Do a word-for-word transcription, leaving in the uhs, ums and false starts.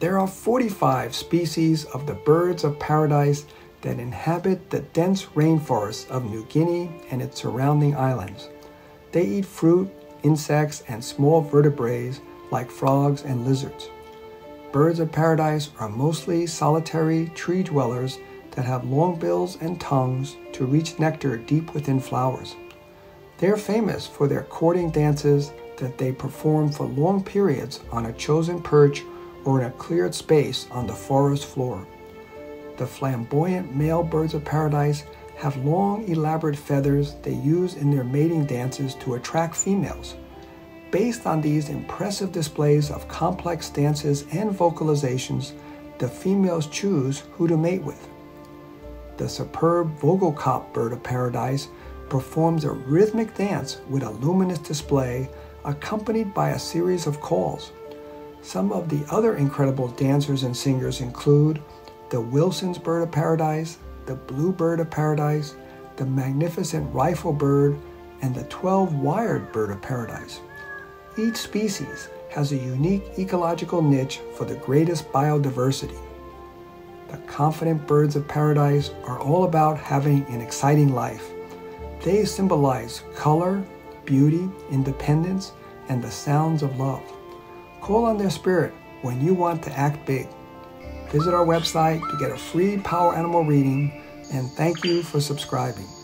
There are forty-five species of the birds of paradise that inhabit the dense rainforests of New Guinea and its surrounding islands. They eat fruit, insects, and small vertebrates like frogs and lizards. Birds of paradise are mostly solitary tree dwellers that have long bills and tongues to reach nectar deep within flowers. They are famous for their courting dances that they perform for long periods on a chosen perch or in a cleared space on the forest floor. The flamboyant male birds of paradise have long, elaborate feathers they use in their mating dances to attract females. Based on these impressive displays of complex dances and vocalizations, the females choose who to mate with. The superb Vogelkop bird of paradise performs a rhythmic dance with a luminous display accompanied by a series of calls. Some of the other incredible dancers and singers include the Wilson's Bird of Paradise, the Blue Bird of Paradise, the Magnificent Rifle bird, and the Twelve-wired Bird of Paradise. Each species has a unique ecological niche for the greatest biodiversity. The confident birds of paradise are all about having an exciting life. They symbolize color, beauty, independence, and the sounds of love. Call on their spirit when you want to act big. Visit our website to get a free Power Animal reading, and thank you for subscribing.